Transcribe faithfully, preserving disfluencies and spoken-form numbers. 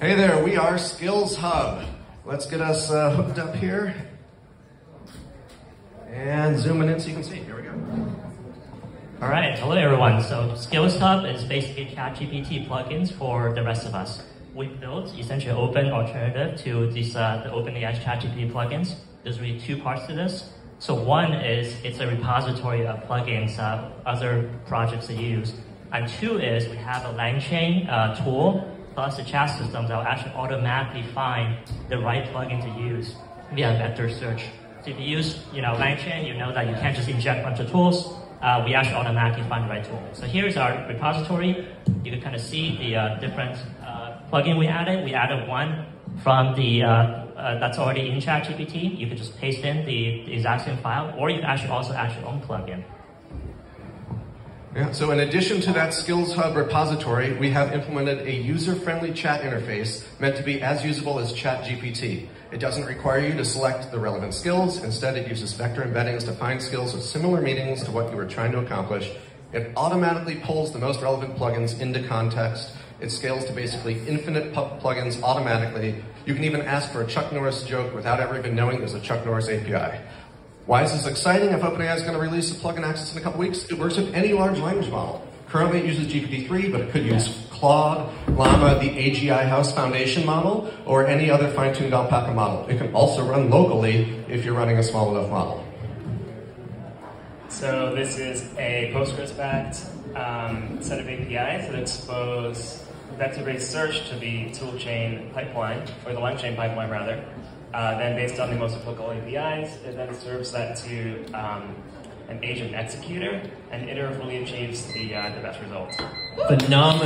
Hey there, we are SkillsHub. Let's get us uh, hooked up here. And zooming in so you can see. Here we go. All right, hello everyone. So SkillsHub is basically ChatGPT plugins for the rest of us. We built essentially an open alternative to these, uh, the OpenAI ChatGPT plugins. There's really two parts to this. So one is it's a repository of plugins, uh, other projects that you use. And two is we have a Langchain uh, tool plus the chat system that will actually automatically find the right plugin to use via vector search. So if you use you know, Langchain, you know that you can't just inject a bunch of tools. Uh, we actually automatically find the right tool. So here's our repository. You can kind of see the uh, different uh, plugin we added. We added one from the, uh, uh, that's already in ChatGPT. You can just paste in the, the exact same file, or you can actually also add your own plugin. Yeah, so in addition to that SkillsHub repository, we have implemented a user-friendly chat interface meant to be as usable as ChatGPT. It doesn't require you to select the relevant skills. Instead, it uses vector embeddings to find skills with similar meanings to what you were trying to accomplish. It automatically pulls the most relevant plugins into context. It scales to basically infinite plugins automatically. You can even ask for a Chuck Norris joke without ever even knowing there's a Chuck Norris A P I. Why is this exciting? If OpenAI is going to release a plugin access in a couple weeks, it works with any large language model. Currently it uses G P T three, but it could use Claude, Llama, the A G I House foundation model, or any other fine-tuned Alpaca model. It can also run locally if you're running a small enough model. So this is a Postgres-backed um, set of A P Is that expose vector-based search to the toolchain pipeline, or the Langchain pipeline rather. Uh, then based on the most applicable A P Is, it then serves that to um, an agent executor and iteratively achieves the, uh, the best results. Phenomenal.